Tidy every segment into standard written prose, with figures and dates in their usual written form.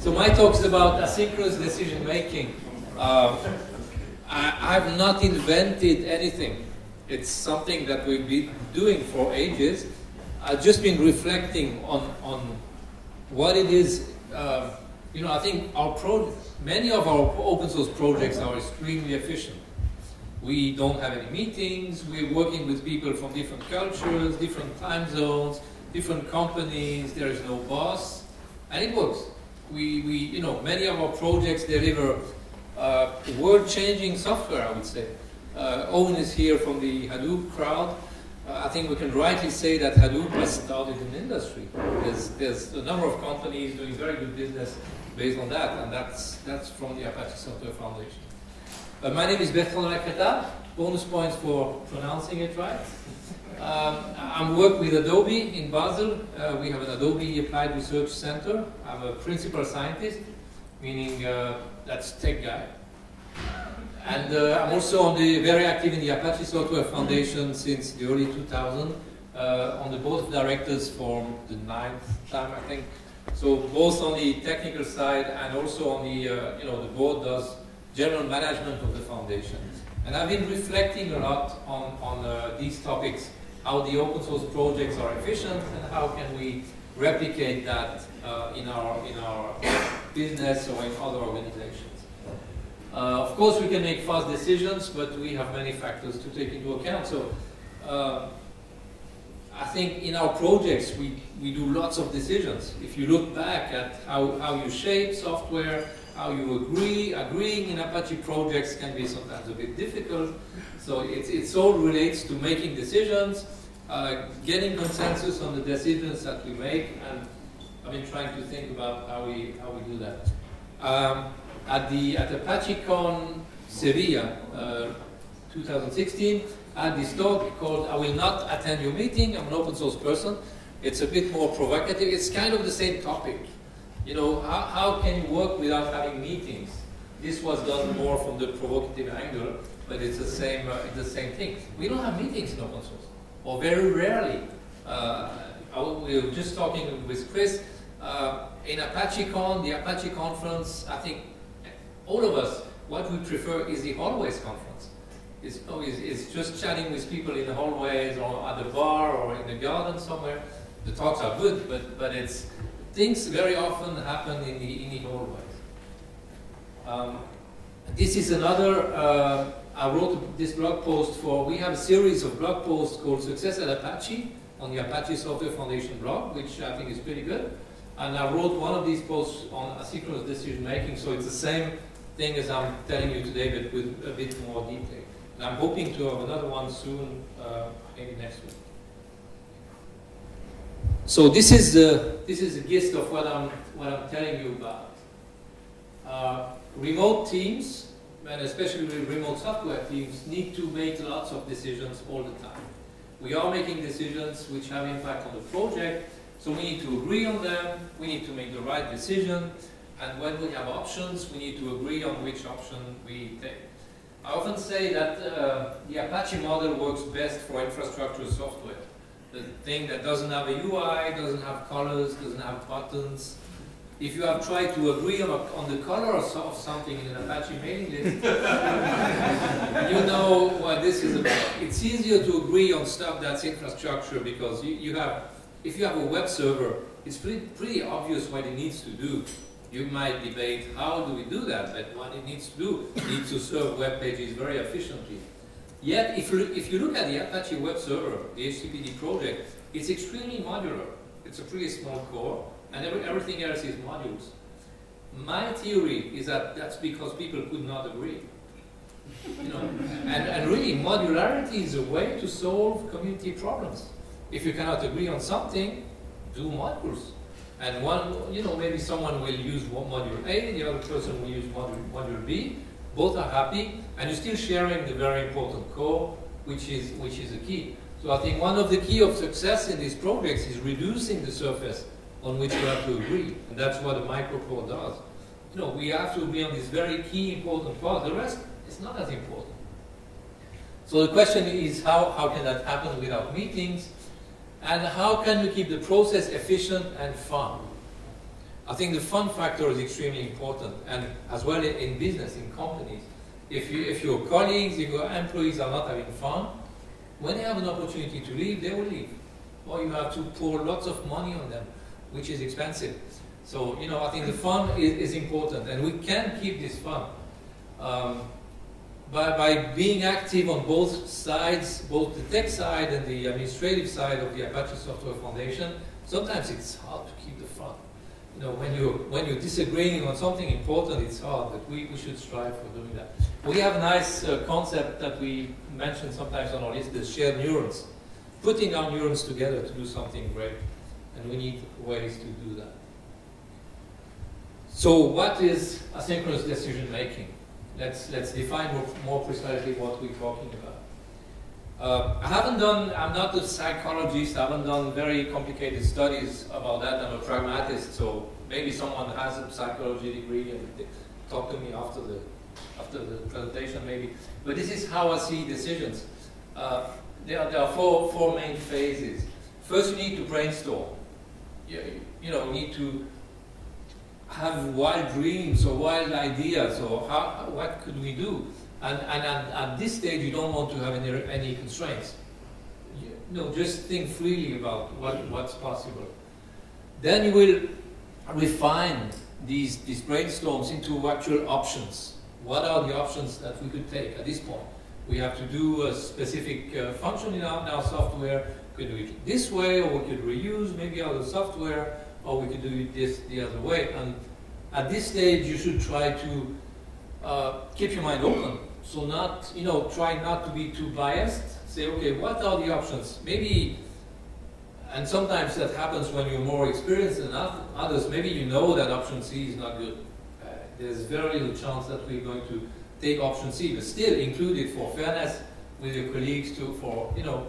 So my talk is about asynchronous decision making. I've not invented anything. It's something that we've been doing for ages. I've just been reflecting on what it is. You know, I think our many of our open source projects are extremely efficient. We don't have any meetings. We're working with people from different cultures, different time zones, different companies. There is no boss, and it works. We you know, many of our projects deliver world-changing software, I would say. Owen is here from the Hadoop crowd. I think we can rightly say that Hadoop has started an industry. There's a number of companies doing very good business based on that, and that's from the Apache Software Foundation. My name is Bertrand Delacretaz, bonus points for pronouncing it right. I'm working with Adobe in Basel. We have an Adobe Applied Research Center. I'm a principal scientist, meaning that's tech guy. And I'm also very active in the Apache Software Foundation since the early 2000s, on the board of directors for the 9th time, I think. So both on the technical side and also on the, you know, the board does general management of the foundation. And I've been reflecting a lot on these topics, how the open source projects are efficient and how can we replicate that in our business or in other organizations. Of course, we can make fast decisions, but we have many factors to take into account. So I think in our projects, we do lots of decisions. If you look back at how you shape software, how you agreeing in Apache projects can be sometimes a bit difficult. So it all relates to making decisions, getting consensus on the decisions that we make, and I've been trying to think about how we do that. At ApacheCon Sevilla 2016, I had this talk called "I Will Not Attend Your Meeting, I'm an Open Source Person." It's a bit more provocative. It's kind of the same topic. You know, how can you work without having meetings? This was done more from the provocative angle, but it's the same thing. We don't have meetings in open source, or very rarely. We were just talking with Chris. In ApacheCon, the Apache conference, I think all of us, what we prefer is the hallways conference. It's just chatting with people in the hallways or at the bar or in the garden somewhere. The talks are good, but things very often happen in the hallways. This is another, I wrote this blog post for, we have a series of blog posts called Success at Apache on the Apache Software Foundation blog, which I think is pretty good. And I wrote one of these posts on asynchronous decision making, so it's the same thing as I'm telling you today, but with a bit more detail. And I'm hoping to have another one soon, maybe next week. So this is the gist of what I'm telling you about. Remote teams, and especially remote software teams, need to make lots of decisions all the time. We are making decisions which have impact on the project. So we need to agree on them, we need to make the right decision, and when we have options, we need to agree on which option we take. I often say that the Apache model works best for infrastructure software. The thing that doesn't have a UI, doesn't have colors, doesn't have buttons. If you have tried to agree on the color of something in an Apache mailing list, you know what this is about. It's easier to agree on stuff that's infrastructure because if you have a web server, it's pretty obvious what it needs to do. You might debate how do we do that, but what it needs to do, it needs to serve web pages very efficiently. Yet, if you look at the Apache web server, the HTTPD project, it's extremely modular. It's a pretty small core, and everything else is modules. My theory is that that's because people could not agree. You know? And really, modularity is a way to solve community problems. If you cannot agree on something, do modules. And one, you know, maybe someone will use module A, the other person will use module B. Both are happy, and you're still sharing the very important core, which is the key. So I think one of the key of success in these projects is reducing the surface on which you have to agree, and that's what a microcore does. You know, we have to agree on this very key important part. The rest is not as important. So the question is, how can that happen without meetings? And how can we keep the process efficient and fun? I think the fun factor is extremely important, and as well in business, in companies. If your colleagues, if your employees are not having fun, when they have an opportunity to leave, they will leave. Or you have to pour lots of money on them, which is expensive. So, you know, I think the fun is important, and we can keep this fun. By being active on both sides, both the tech side and the administrative side of the Apache Software Foundation, sometimes it's hard to keep the fun. You know, when you're disagreeing on something important, it's hard, but we should strive for doing that. We have a nice concept that we mention sometimes on our list, the shared neurons. Putting our neurons together to do something great, and we need ways to do that. So what is asynchronous decision making? Let's define more precisely what we're talking about. I'm not a psychologist, I haven't done very complicated studies about that. I'm a pragmatist, so maybe someone has a psychology degree and they talk to me after the presentation maybe. But this is how I see decisions. There are four main phases. First, you need to brainstorm. You need to have wild dreams or wild ideas, or what could we do? And at this stage, you don't want to have any constraints. No, just think freely about what's possible. Then you will refine these brainstorms into actual options. What are the options that we could take at this point? We have to do a specific function in our software. We could do it this way, or we could reuse maybe other software, or we could do it the other way. And at this stage, you should try to keep your mind open. So try not to be too biased. Say, okay, what are the options? Maybe, and sometimes that happens when you're more experienced than others, maybe you know that option C is not good. There's very little chance that we're going to take option C, but still include it for fairness with your colleagues too,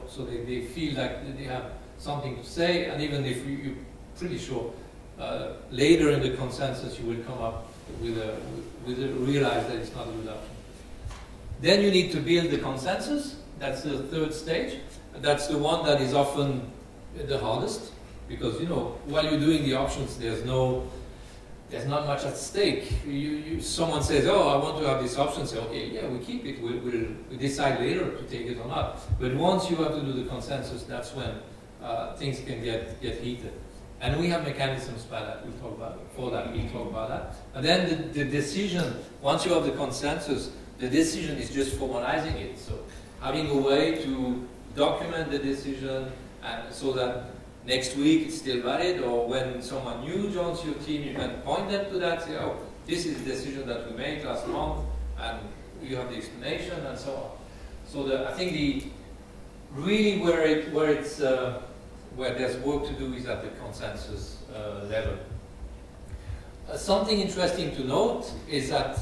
so they feel like they have something to say, and even if you're pretty sure later in the consensus you will come up with a realize that it's not a good option. Then you need to build the consensus. That's the third stage. That's the one that is often the hardest, because while you're doing the options, there's not much at stake. Someone says, oh, I want to have this option. Say, okay, yeah, we keep it. We'll decide later to take it or not. But once you have to do the consensus, that's when things can get heated. And we have mechanisms for that. We'll talk about that. And then the decision, once you have the consensus, the decision is just formalizing it. So having a way to document the decision, and so that next week it's still valid, or when someone new joins your team, you can point them to that, say, oh, this is the decision that we made last month, and you have the explanation, and so on. So I think where there's work to do is at the consensus level. Something interesting to note is that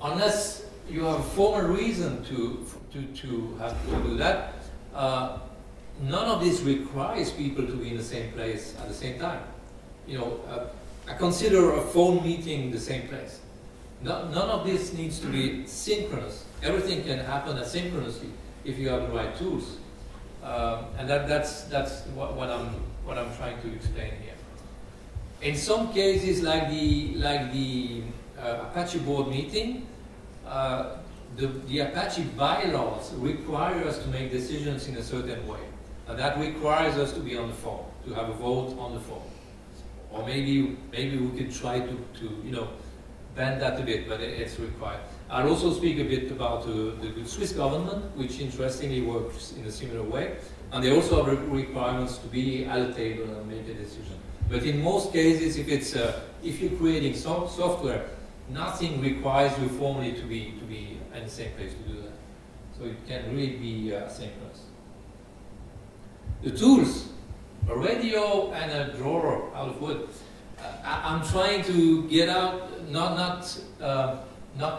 unless you have a formal reason to have to do that, none of this requires people to be in the same place at the same time. I consider a phone meeting the same place. No, none of this needs to be synchronous. Everything can happen asynchronously if you have the right tools. And that's what I'm trying to explain here. In some cases, like the Apache board meeting, the Apache bylaws require us to make decisions in a certain way. And that requires us to be on the phone, to have a vote on the phone. Or maybe we could try to bend that a bit, but it's required. I'll also speak a bit about the Swiss government, which interestingly works in a similar way. And they also have requirements to be at a table and make a decision. But in most cases, if you're creating some software, nothing requires you formally to be in the same place to do that. So it can really be asynchronous. The tools, a radio and a drawer out of wood. I'm trying to get out, not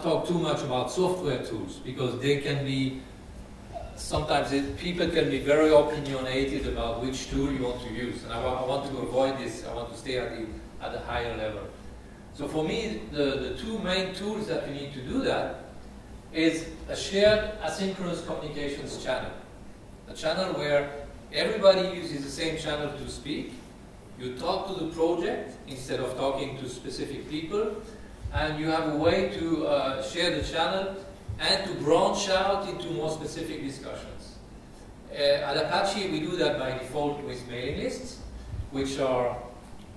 talk too much about software tools, because they can be, sometimes people can be very opinionated about which tool you want to use. And I want to avoid this. I want to stay at the higher level. So for me, the two main tools that we need to do that is a shared asynchronous communications channel. A channel where everybody uses the same channel to speak. You talk to the project instead of talking to specific people, and you have a way to share the channel and to branch out into more specific discussions. At Apache, we do that by default with mailing lists, which are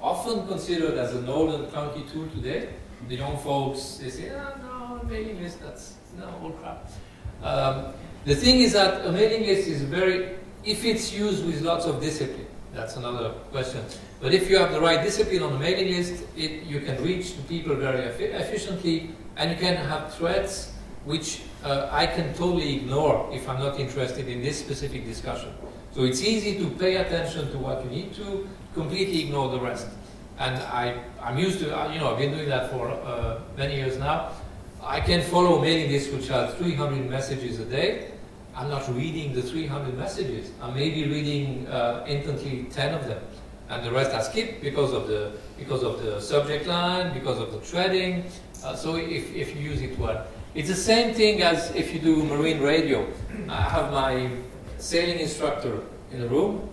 often considered as an old and clunky tool today. The young folks, they say, oh, no, mailing list, that's no, all crap. The thing is that a mailing list is very, if it's used with lots of discipline, that's another question. But if you have the right discipline on the mailing list, you can reach the people very efficiently, and you can have threads which I can totally ignore if I'm not interested in this specific discussion. So it's easy to pay attention to what you need to, completely ignore the rest. And I'm used to, you know, I've been doing that for many years now. I can follow mailing lists which are 300 messages a day. I'm not reading the 300 messages. I'm maybe reading intently 10 of them. And the rest I skip because of the subject line, because of the threading. So if you use it well. It's the same thing as if you do marine radio. I have my sailing instructor in the room.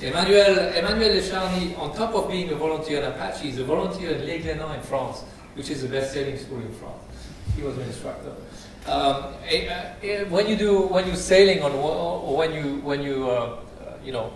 Emmanuel Le Charny, on top of being a volunteer at Apache, is a volunteer at Les Glénans in France, which is the best sailing school in France. He was an instructor. When you're sailing on, or when you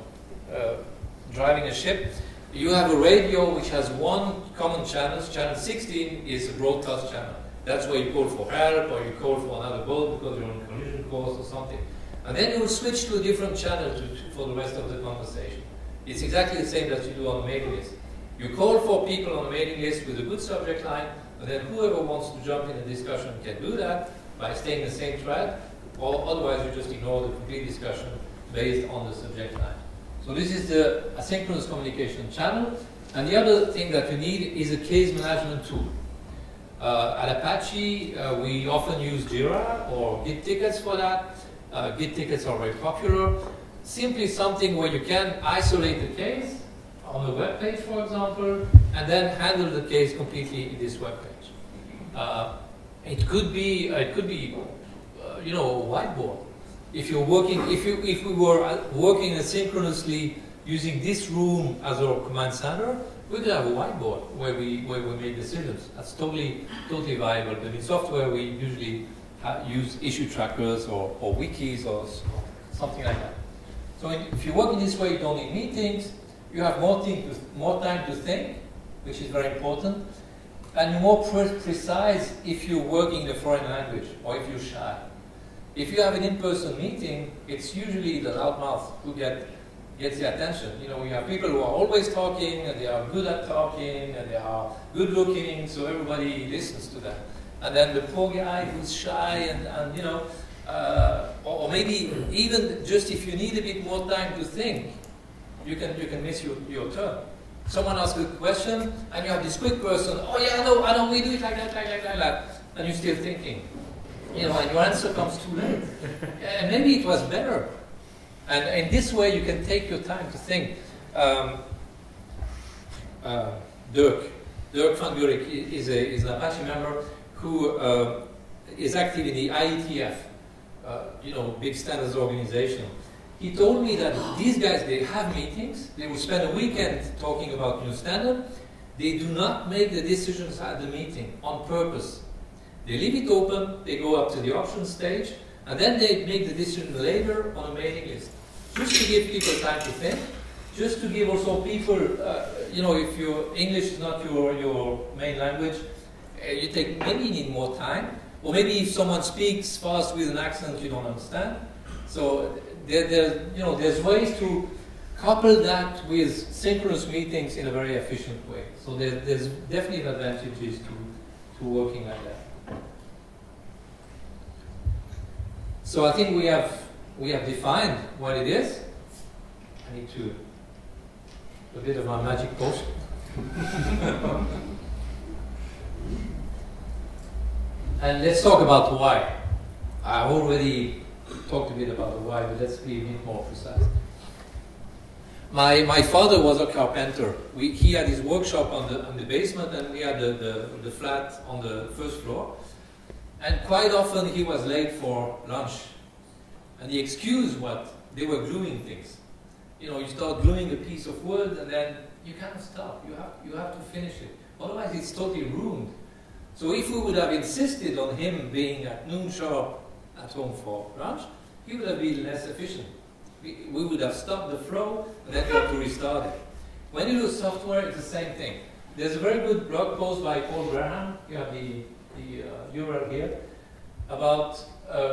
driving a ship, you have a radio which has one common channel. Channel 16 is a broadcast channel. That's where you call for help, or you call for another boat because you're on a collision course or something. And then you will switch to a different channel for the rest of the conversation. It's exactly the same that you do on a mailing list. You call for people on a mailing list with a good subject line, and then whoever wants to jump in a discussion can do that by staying in the same thread, or otherwise you just ignore the complete discussion based on the subject line. So this is the asynchronous communication channel. And the other thing that you need is a case management tool. At Apache, we often use Jira or Git tickets for that. Git tickets are very popular. Simply something where you can isolate the case on the web page, for example, and then handle the case completely in this web page. It could be you know, a whiteboard. If we were working asynchronously using this room as our command center, we could have a whiteboard where we make decisions. That's totally viable. But in software, we usually use issue trackers or wikis or something like that. So if you work in this way, you don't need meetings. You have more time to think, which is very important, and more precise if you're working in a foreign language or if you're shy. If you have an in-person meeting, it's usually the loudmouth who gets the attention. You know, we have people who are always talking, and they are good at talking, and they are good-looking, so everybody listens to them. And then the poor guy who's shy, and you know, or maybe even just if you need a bit more time to think, you can miss your turn. Someone asks a question, and you have this quick person. Oh yeah, I know, we do it like that, and you're still thinking. You know, and your answer comes too late. And maybe it was better. And in this way, you can take your time to think. Dirk van Burek is an Apache member who is active in the IETF, you know, big standards organization. He told me that these guys, they have meetings. They will spend a weekend talking about new standard. They do not make the decisions at the meeting on purpose. They leave it open, they go up to the options stage, and then they make the decision later on a mailing list. Just to give people time to think, just to give also people, you know, if your English is not your main language, maybe you need more time, or maybe if someone speaks fast with an accent you don't understand. So there's ways to couple that with synchronous meetings in a very efficient way. So there's definitely advantages to working like that. So I think we have defined what it is. I need to a bit of my magic potion. And let's talk about why. I already talked a bit about the why, but let's be a bit more precise. My father was a carpenter. He had his workshop on the basement, and we had the flat on the first floor. And quite often he was late for lunch. And the excuse was they were gluing things. you know, you start gluing a piece of wood and then you cannot stop. You have to finish it. Otherwise, it's totally ruined. So if we would have insisted on him being at noon sharp at home for lunch, he would have been less efficient. We would have stopped the flow and then got to restart it. When you do software, it's the same thing. There's a very good blog post by Paul Graham, you have the URL here, about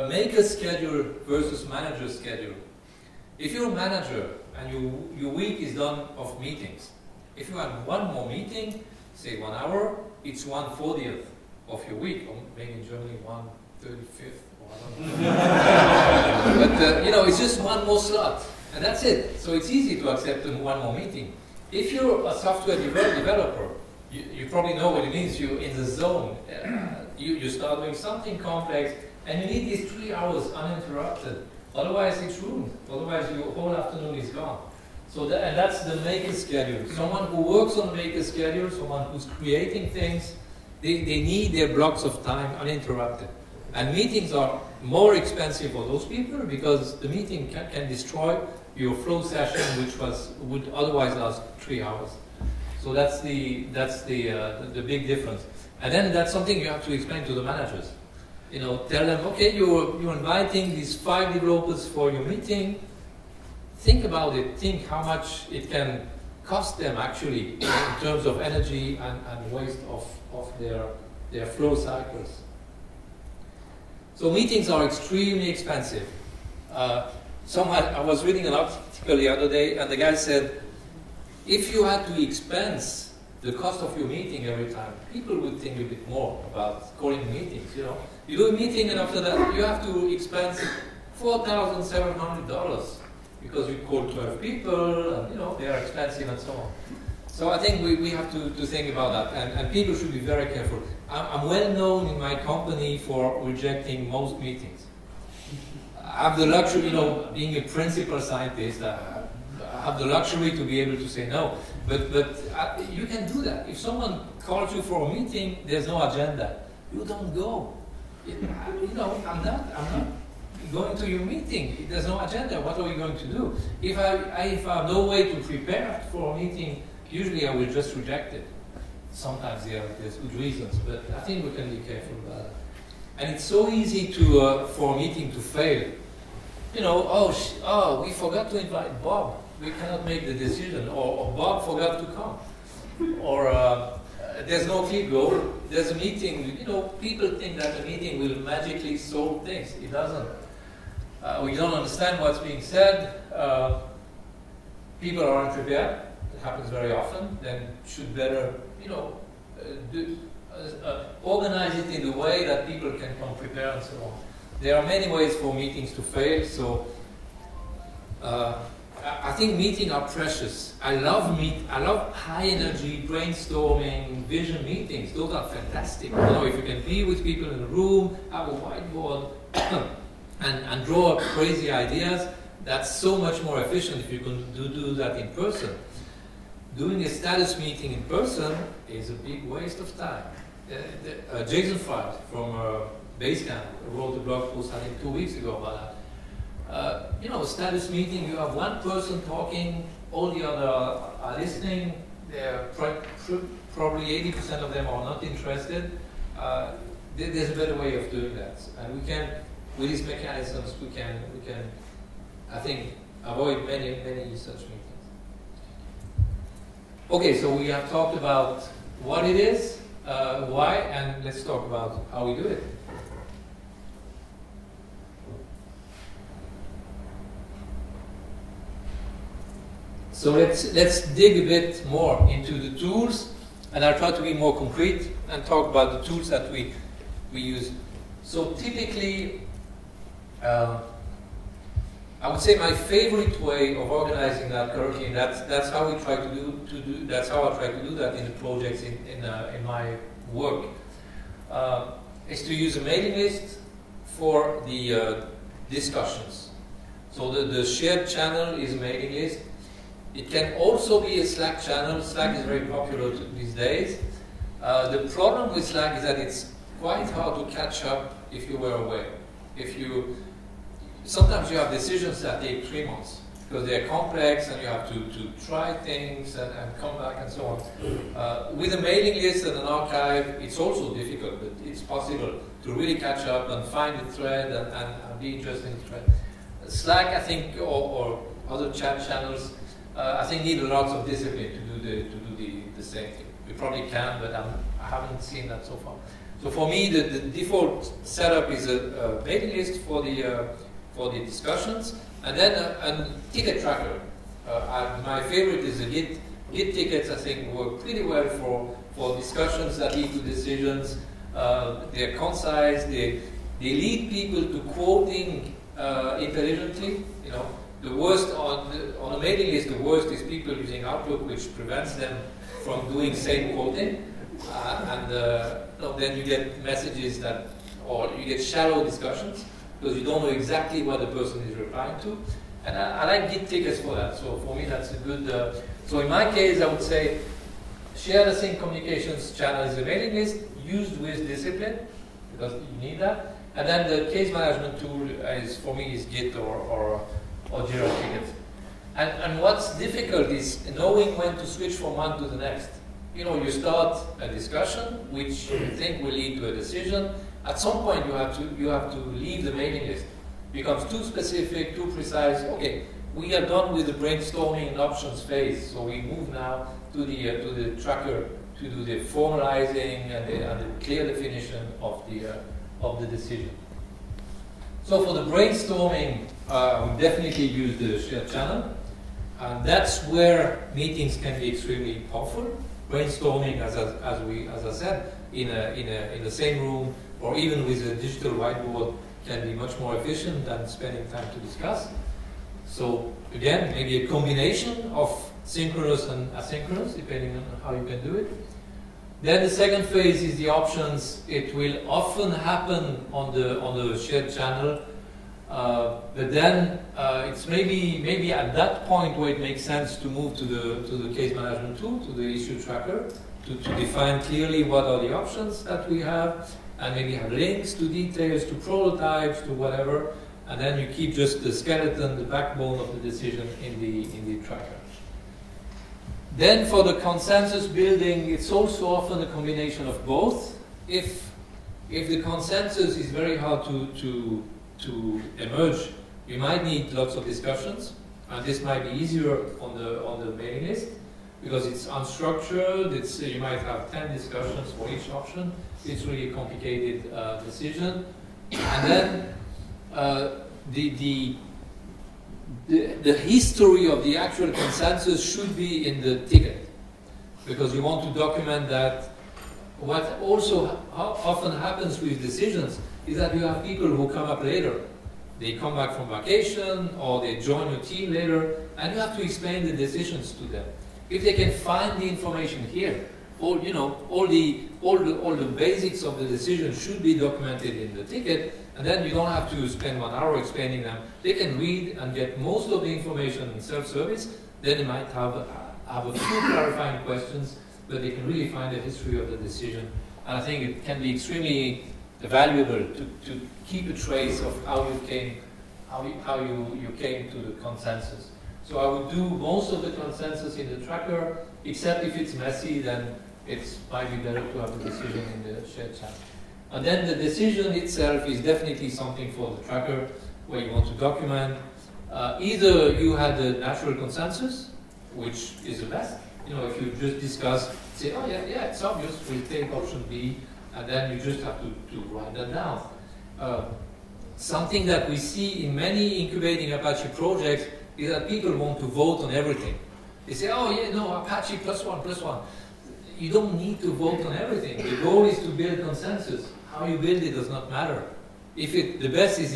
maker schedule versus manager schedule. If you're a manager and your week is done of meetings, if you have one more meeting, say 1 hour, it's 1/40th of your week, or maybe in Germany 1/35th, or I don't know. But you know, it's just one more slot, and that's it. So it's easy to accept one more meeting. If you're a software developer, you probably know what it means. You're in the zone. You start doing something complex, and you need these 3 hours uninterrupted. Otherwise, it's ruined. Otherwise, your whole afternoon is gone. So and that's the maker schedule. Someone who works on maker schedule, someone who's creating things, they need their blocks of time uninterrupted. And meetings are more expensive for those people because the meeting can destroy your flow session, which would otherwise last 3 hours. So that's the big difference. And then that's something you have to explain to the managers. You know, tell them, okay, you're inviting these 5 developers for your meeting. Think about it. Think how much it can cost them actually in terms of energy and waste of their flow cycles. So meetings are extremely expensive. I was reading an article the other day, and the guy said, if you had to expense the cost of your meeting every time, people would think a bit more about calling meetings, you know. You do a meeting, and after that, you have to expense $4,700 because you call 12 people, and, you know, they are expensive and so on. So I think we have to think about that, and people should be very careful. I'm well known in my company for rejecting most meetings. I have the luxury, you know, being a principal scientist, I have the luxury to be able to say no. But you can do that. If someone calls you for a meeting, there's no agenda. You don't go. You know, I'm not going to your meeting. There's no agenda. What are we going to do? If I have no way to prepare for a meeting, usually I will just reject it. Sometimes there's good reasons, but I think we can be careful about it. And it's so easy to for a meeting to fail. You know, we forgot to invite Bob. We cannot make the decision, or Bob forgot to come, or there's no clear goal. There's a meeting. You know, people think that a meeting will magically solve things. It doesn't. We don't understand what's being said. People aren't prepared. It happens very often. Then should better, you know, organize it in a way that people can come prepare and so on. There are many ways for meetings to fail, so I think meetings are precious. I love high energy brainstorming, vision meetings. Those are fantastic. You know, if you can be with people in a room, have a whiteboard, and draw up crazy ideas, that's so much more efficient if you can do that in person. Doing a status meeting in person is a big waste of time. Jason Fried from Basecamp wrote a blog post, I think, 2 weeks ago about that. You know, status meeting, you have one person talking, all the other are listening, probably 80% of them are not interested. There's a better way of doing that. And we can, with these mechanisms, we can I think, avoid many, many such meetings. Okay, so we have talked about what it is, why, and let's talk about how we do it. So let's dig a bit more into the tools, and I'll try to be more concrete and talk about the tools that we use. So typically, I would say my favorite way of organizing that currently, that's how we try to do. That's how I try to do that in the projects in my work, is to use a mailing list for the discussions. So the shared channel is a mailing list. It can also be a Slack channel. Slack is very popular these days. The problem with Slack is that it's quite hard to catch up if you were away. Sometimes you have decisions that take 3 months. because they're complex and you have to try things and come back and so on. With a mailing list and an archive, it's also difficult, but it's possible to really catch up and find a thread and be interested in the thread. Slack, I think, or other chat channels, I think need lots of discipline to do the same thing. We probably can, but I haven't seen that so far. So for me, the default setup is a mailing list for the discussions, and then a ticket tracker. My favorite is the Git. Git tickets, I think, work pretty well for discussions that lead to decisions. They're concise. They lead people to quoting intelligently. You know, the worst on a mailing list, the worst is people using Outlook, which prevents them from doing same quoting. Then you get messages that, or you get shallow discussions because you don't know exactly what the person is replying to. And I like Git tickets for that. So for me, that's a good. So in my case, I would say share the same communications channel as the mailing list, used with discipline, because you need that. And then the case management tool is, for me, is Git or Jira tickets. And what's difficult is knowing when to switch from one to the next. You know, you start a discussion which you think will lead to a decision. At some point, you have to leave the mailing list. It becomes too specific, too precise. Okay, we are done with the brainstorming and options phase, so we move now to the tracker to do the formalizing and the clear definition of the decision. So for the brainstorming, we definitely use the shared channel, and that's where meetings can be extremely powerful. Brainstorming, as I said, in the same room or even with a digital whiteboard can be much more efficient than spending time to discuss. So again, maybe a combination of synchronous and asynchronous, depending on how you can do it. Then the second phase is the options. It will often happen on the shared channel, but then it's maybe at that point where it makes sense to move to the case management tool, to the issue tracker, to define clearly what are the options that we have, and maybe have links to details, to prototypes, to whatever, and then you keep just the skeleton, the backbone of the decision in the tracker. Then for the consensus building, it's also often a combination of both. If the consensus is very hard to emerge, you might need lots of discussions, and this might be easier on the mailing list because it's unstructured. You might have 10 discussions for each option. It's really a complicated decision, and then the history of the actual consensus should be in the ticket, because you want to document that. What also often happens with decisions is that you have people who come up later. They come back from vacation, or they join your team later, and you have to explain the decisions to them. If they can find the information here, all the basics of the decision should be documented in the ticket, and then you don't have to spend 1 hour explaining them. They can read and get most of the information in self-service. Then they might have a few clarifying questions, but they can really find the history of the decision. And I think it can be extremely valuable to keep a trace of how you came to the consensus. So I would do most of the consensus in the tracker, except if it's messy, then it might be better to have a decision in the shared channel. And then the decision itself is definitely something for the tracker where you want to document. Either you had the natural consensus, which is the best. You know, if you just discuss, say, oh yeah, it's obvious, we'll take option B, and then you just have to write that down. Something that we see in many incubating Apache projects is that people want to vote on everything. They say, oh yeah, no, Apache +1, +1. You don't need to vote on everything. The goal is to build consensus. How you build it does not matter. The best is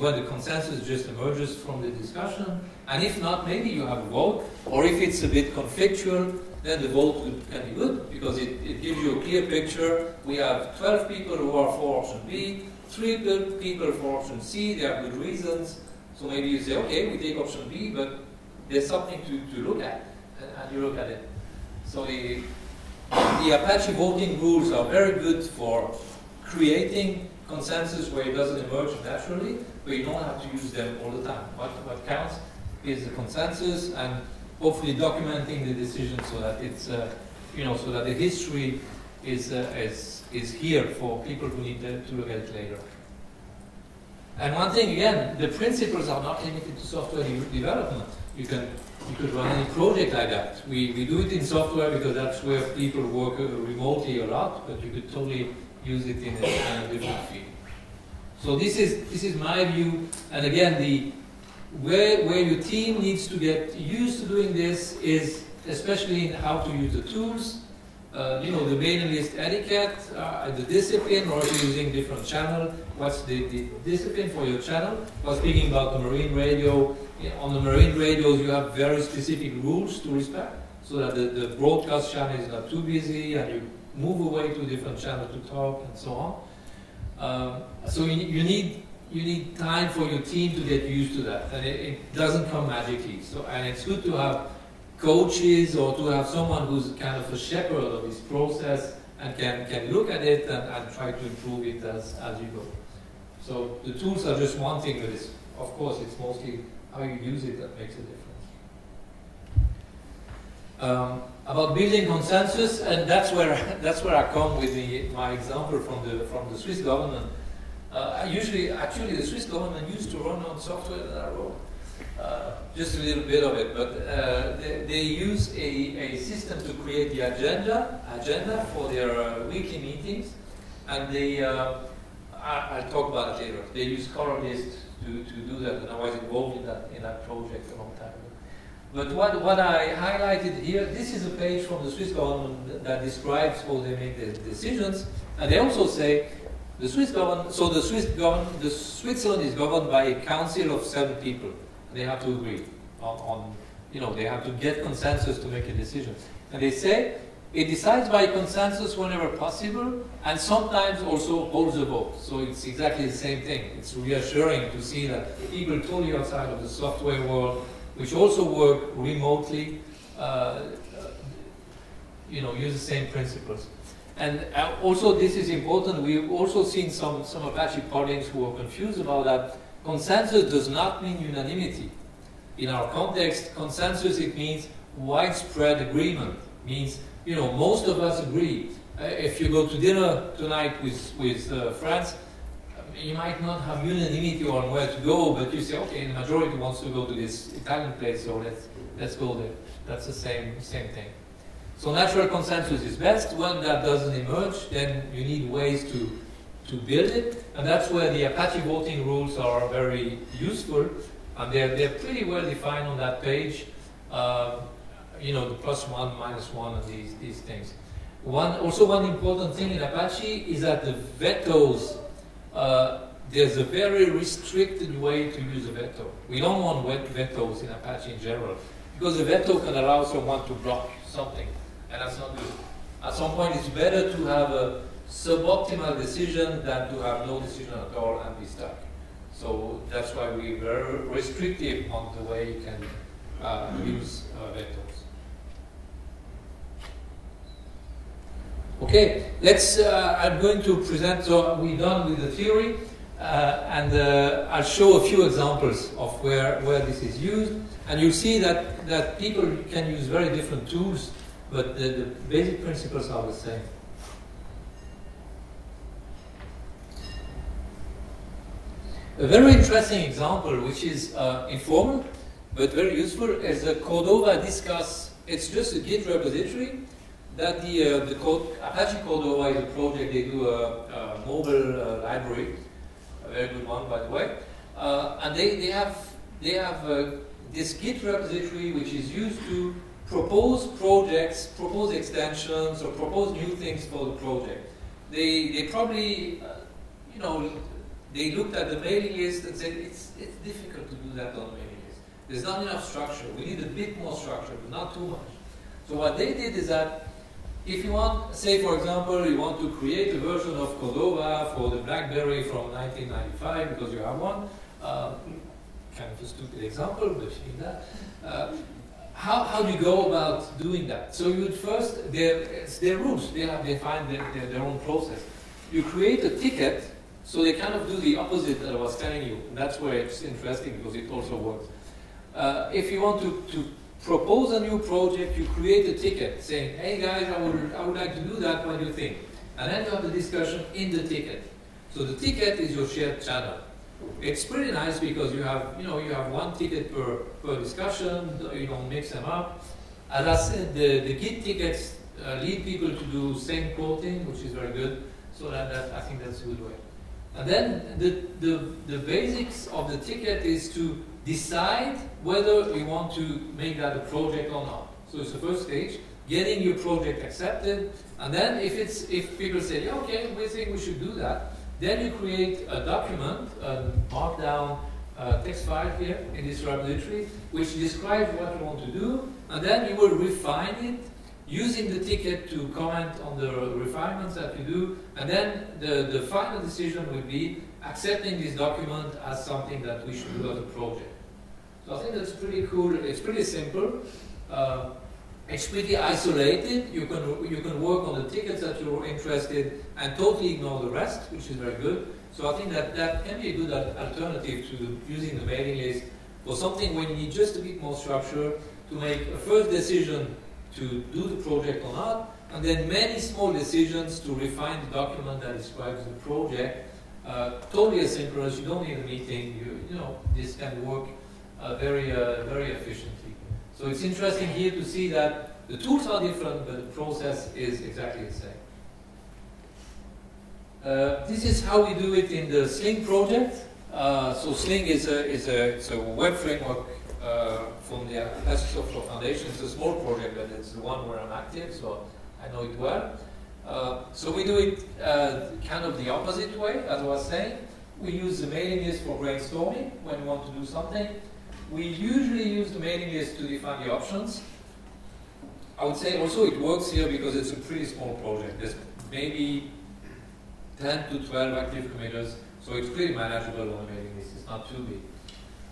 when the consensus just emerges from the discussion, and if not, maybe you have a vote, or if it's a bit conflictual, then the vote can be good, because it gives you a clear picture. We have 12 people who are for option B, 3 people for option C, they have good reasons, so maybe you say, okay, we take option B, but there's something to look at, and you look at it. So the Apache voting rules are very good for creating consensus where it doesn't emerge naturally, but you don't have to use them all the time. What counts is a consensus, and hopefully documenting the decision so that it's you know, so that the history is here for people who need to look at it later. And one thing again, the principles are not limited to software development. You could run any project like that. We do it in software because that's where people work remotely a lot, but you could totally use it in a kind of different field. So this is my view, and again, where your team needs to get used to doing this is especially in how to use the tools, you know, the mailing list etiquette, the discipline, or if you're using different channel, what's the discipline for your channel? Well, speaking about the marine radio, you know, on the marine radios you have very specific rules to respect, so that the broadcast channel is not too busy, and you move away to different channel to talk, and so on. So you need time for your team to get used to that, and it doesn't come magically. So, and it's good to have coaches or to have someone who's kind of a shepherd of this process and can look at it and try to improve it as you go. So the tools are just one thing, but it's, of course, it's mostly how you use it that makes a difference. About building consensus, and that's where I come with my example from the Swiss government. Actually, the Swiss government used to run on software that I wrote, just a little bit of it, but they use a system to create the agenda for their weekly meetings, and they I'll talk about it later. They use ColorList to do that, and I was involved in that project a long time ago. But what I highlighted here, this is a page from the Swiss government that describes how they make the decisions, and they also say. The Swiss government, so the Swiss government, the Switzerland is governed by a council of 7 people. They have to agree on, you know, they have to get consensus to make a decision. And they say it decides by consensus whenever possible, and sometimes also holds a vote. So it's exactly the same thing. It's reassuring to see that people totally outside of the software world, which also work remotely, you know, use the same principles. And also, this is important, we've also seen some Apache colleagues who are confused about that. Consensus does not mean unanimity. In our context, consensus, it means widespread agreement. Means, you know, most of us agree. If you go to dinner tonight with friends, you might not have unanimity on where to go, but you say, okay, the majority wants to go to this Italian place, so let's go there. That's the same thing. So natural consensus is best. When that doesn't emerge, then you need ways to build it. And that's where the Apache voting rules are very useful. And they're pretty well defined on that page. You know, the +1, -1, and these things. Also one important thing in Apache is that the vetoes, there's a very restricted way to use a veto. We don't want vetoes in Apache in general, because a veto can allow someone to block something. And that's not good. At some point, it's better to have a suboptimal decision than to have no decision at all and be stuck. So that's why we're very restrictive on the way you can use vectors. Okay, I'm going to present, so we're done with the theory, and I'll show a few examples of where this is used. And you'll see that people can use very different tools, but the basic principles are the same. A very interesting example, which is informal, but very useful, is the Cordova Discuss. It's just a Git repository that Apache Cordova is a project. They do a mobile library, a very good one, by the way. And they have this Git repository, which is used to propose projects, propose extensions, or propose new things for the project. They probably, you know, they looked at the mailing list and said, it's difficult to do that on the mailing list. There's not enough structure. We need a bit more structure, but not too much. So what they did is that if you want, say for example, you want to create a version of Cordova for the BlackBerry from 1995, because you have one, kind of a stupid example, but in that, how do you go about doing that? So you would first, it's their rules. They have defined their own process. You create a ticket, so they kind of do the opposite that I was telling you. That's where it's interesting because it also works. If you want to propose a new project, you create a ticket saying, hey guys, I would like to do that, what do you think? And then you have the discussion in the ticket. So the ticket is your shared channel. It's pretty nice because you have, you have one ticket per discussion, you don't mix them up. As I said, the Git tickets lead people to do same quoting, which is very good. So that I think that's a good way. And then the basics of the ticket is to decide whether you want to make that a project or not. So it's the first stage, getting your project accepted. And then if people say, yeah, okay, we think we should do that, then you create a document, a markdown text file here in this repository, which describes what you want to do, and then you will refine it using the ticket to comment on the refinements that you do, and then the final decision will be accepting this document as something that we should do as a project. So I think that's pretty cool. It's pretty simple. It's pretty isolated. You can work on the tickets that you're interested and totally ignore the rest, which is very good. So I think that can be a good alternative to using the mailing list for something when you need just a bit more structure to make a first decision to do the project or not, and then many small decisions to refine the document that describes the project. Totally asynchronous. You don't need a meeting. This can work very efficiently. So it's interesting here to see that the tools are different, but the process is exactly the same. This is how we do it in the Sling project. So Sling is a web framework from the Apache Software Foundation. It's a small project, but it's the one where I'm active, so I know it well. So we do it kind of the opposite way, as I was saying. We use the mailing list for brainstorming when we want to do something. We usually use the mailing list to define the options. I would say also it works here because it's a pretty small project. There's maybe 10 to 12 active committers, so it's pretty manageable on the mailing list. It's not too big.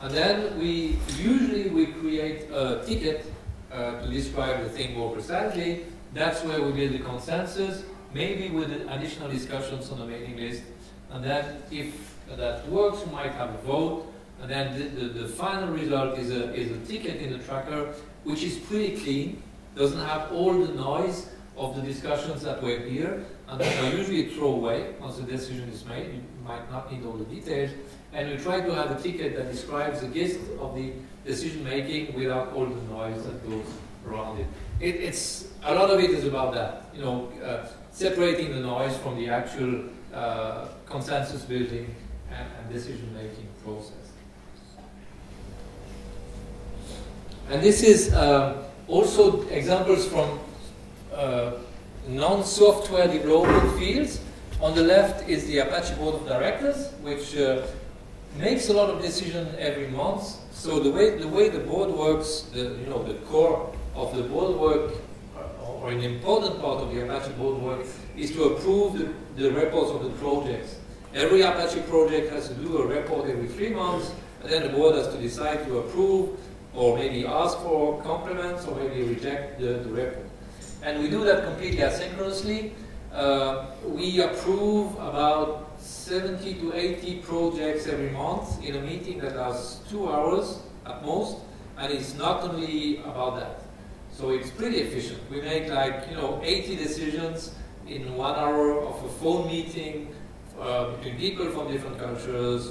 And then we usually create a ticket to describe the thing more precisely. That's where we build the consensus, maybe with additional discussions on the mailing list. And then if that works, we might have a vote. And then the final result is a ticket in the tracker, which is pretty clean, doesn't have all the noise of the discussions that were here, and that are usually thrown away once the decision is made. You might not need all the details. And we try to have a ticket that describes the gist of the decision making without all the noise that goes around it. It's a lot of it is about that, separating the noise from the actual consensus building and decision making process. And this is also examples from non-software development fields. On the left is the Apache Board of Directors, which makes a lot of decisions every month. So the way the board works, the core of the board work, or an important part of the Apache board work, is to approve the reports of the projects. Every Apache project has to do a report every 3 months, and then the board has to decide to approve, or maybe ask for compliments, or maybe reject the report. And we do that completely asynchronously. We approve about 70 to 80 projects every month in a meeting that lasts 2 hours at most, and it's not only about that. So it's pretty efficient. We make 80 decisions in 1 hour of a phone meeting between people from different cultures.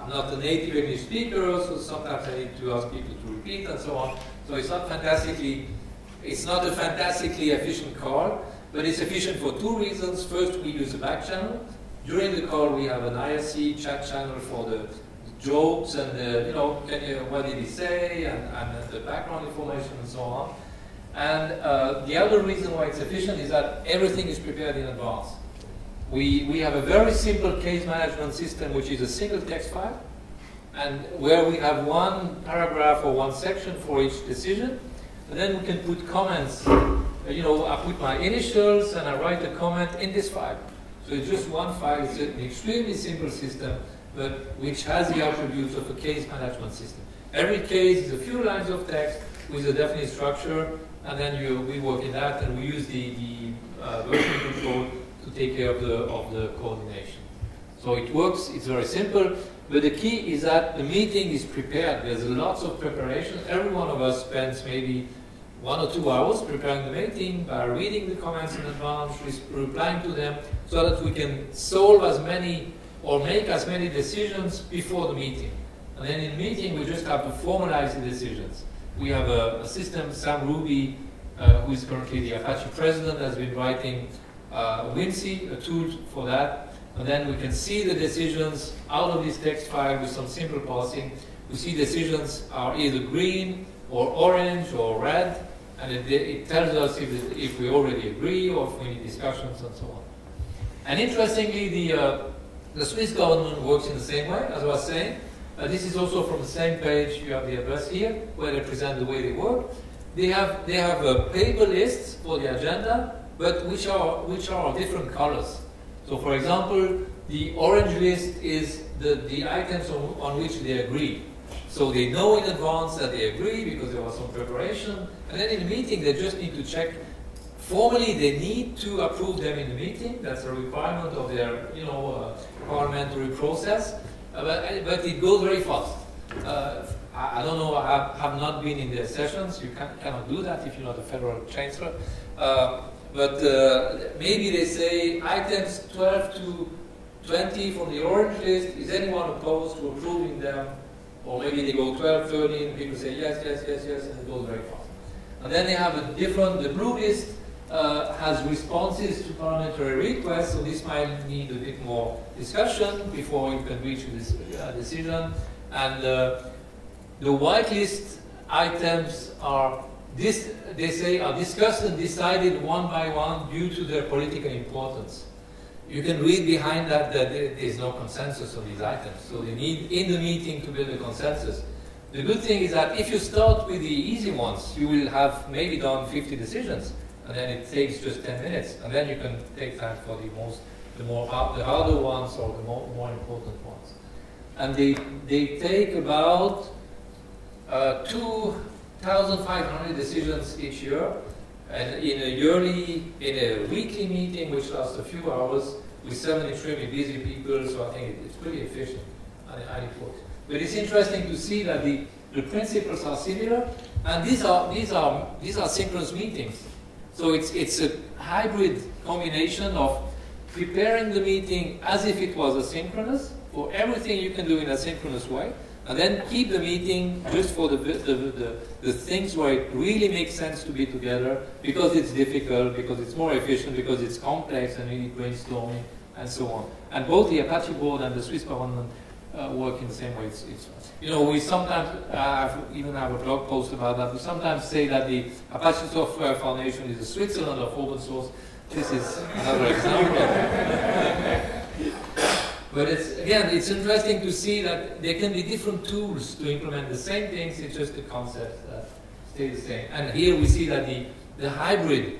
I'm not a native English speaker, so sometimes I need to ask people to repeat and so on. So it's not a fantastically efficient call, but it's efficient for 2 reasons. First, we use a back channel. During the call, we have an IRC chat channel for the jokes and what did he say, and the background information and so on. And the other reason why it's efficient is that everything is prepared in advance. We have a very simple case management system, which is a single text file, and where we have 1 paragraph or 1 section for each decision, and then we can put comments. I put my initials and I write a comment in this file. So it's just 1 file. It's an extremely simple system, but which has the attributes of a case management system. Every case is a few lines of text with a definite structure, and then we work in that, and we use the version control to take care of the coordination. So it works, it's very simple. But the key is that the meeting is prepared. There's lots of preparation. Every one of us spends maybe 1 or 2 hours preparing the meeting by reading the comments in advance, replying to them, so that we can solve as many or make as many decisions before the meeting. And then in meeting, we just have to formalize the decisions. We have a system, Sam Ruby, who is currently the Apache president, has been writing WIMSI, a tool for that. And then we can see the decisions out of this text file with some simple parsing. We see decisions are either green or orange or red, and it tells us if we already agree or if we need discussions and so on. And interestingly, the Swiss government works in the same way, as I was saying. This is also from the same page. You have the address here, where they present the way they work. They have paper lists for the agenda, but which are different colors. So, for example, the orange list is the items on which they agree. So they know in advance that they agree because there was some preparation. And then in the meeting, they just need to check. Formally, they need to approve them in the meeting. That's a requirement of their, parliamentary process. But it goes very fast. I don't know. I have not been in their sessions. You cannot do that if you're not a federal chancellor. But maybe they say items 12 to 20 from the orange list. Is anyone opposed to approving them? Or maybe they go 12, 13, people say yes, yes, yes, yes, and it goes very fast. And then they have the blue list has responses to parliamentary requests, so this might need a bit more discussion before you can reach a decision. And the white list items are discussed and decided one by one due to their political importance. You can read behind that there is no consensus on these items. So they need, in the meeting, to build a consensus. The good thing is that if you start with the easy ones, you will have maybe done 50 decisions, and then it takes just 10 minutes. And then you can take time for the harder ones or the more important ones. And they take about 2,500 decisions each year. And in a weekly meeting, which lasts a few hours, with seven extremely busy people, so I think it's pretty efficient and it works. But it's interesting to see that the principles are similar, and these are synchronous meetings. So it's a hybrid combination of preparing the meeting as if it was asynchronous, for everything you can do in a synchronous way, and then keep the meeting just for the things where it really makes sense to be together, because it's difficult, because it's more efficient, because it's complex, and you need brainstorming, and so on. And both the Apache board and the Swiss government work in the same way. We sometimes, I even have a blog post about that, we sometimes say that the Apache Software Foundation is the Switzerland of open source. This is another example. But it's interesting to see that there can be different tools to implement the same things, it's just the concepts that stay the same. And here we see that the hybrid,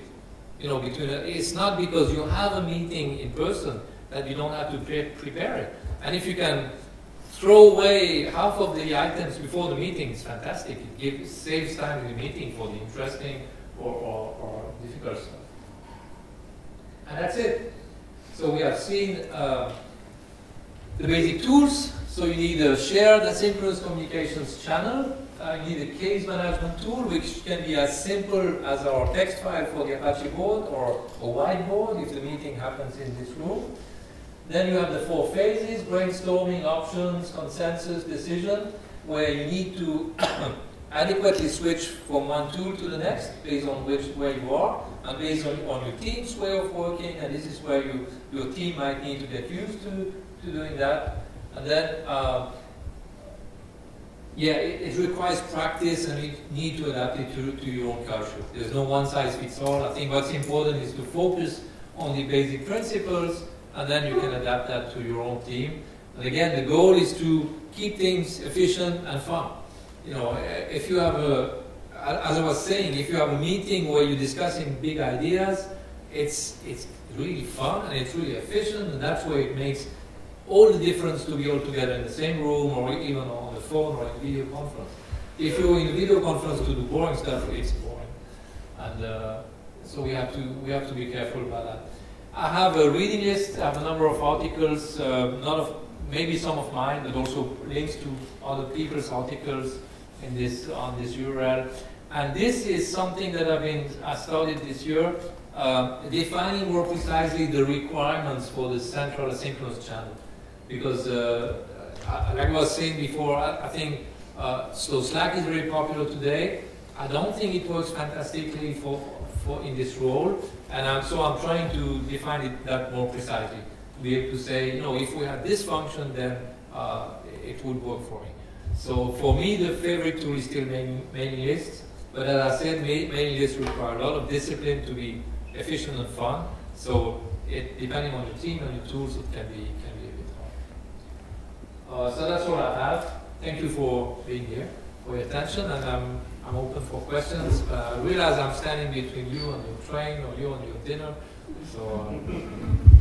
between it's not because you have a meeting in person that you don't have to prepare it. And if you can throw away half of the items before the meeting, it's fantastic. It saves time in the meeting for the interesting or difficult stuff. And that's it. So we have seen the basic tools, so you need a shared asynchronous communications channel, you need a case management tool which can be as simple as our text file for the Apache board or a whiteboard if the meeting happens in this room. Then you have the four phases, brainstorming, options, consensus, decision, where you need to adequately switch from one tool to the next based on where you are and based on your team's way of working, and this is where your team might need to get used to doing that. And then, it requires practice and you need to adapt it to your own culture. There's no one size fits all. I think what's important is to focus on the basic principles and then you can adapt that to your own team. And again, the goal is to keep things efficient and fun. If you have as I was saying, if you have a meeting where you're discussing big ideas, it's really fun and it's really efficient, and that's where it makes all the difference to be all together in the same room or even on the phone or in a video conference. If you're in a video conference to do boring stuff, it's boring. And so we have to be careful about that. I have a reading list, I have a number of articles, maybe some of mine, but also links to other people's articles in this, on this URL. And this is something that I started this year, defining more precisely the requirements for the central asynchronous channel. Because, like I was saying before, I think so Slack is very popular today. I don't think it works fantastically for in this role, and so I'm trying to define it that more precisely. To be able to say, you know, if we have this function, then it would work for me. So for me, the favorite tool is still mailing lists. But as I said, mailing lists require a lot of discipline to be efficient and fun. So it, depending on your team and your tools, it can be a bit hard. So that's all I have. Thank you for being here, for your attention, and I'm open for questions. I realize I'm standing between you and your train, or you and your dinner. So.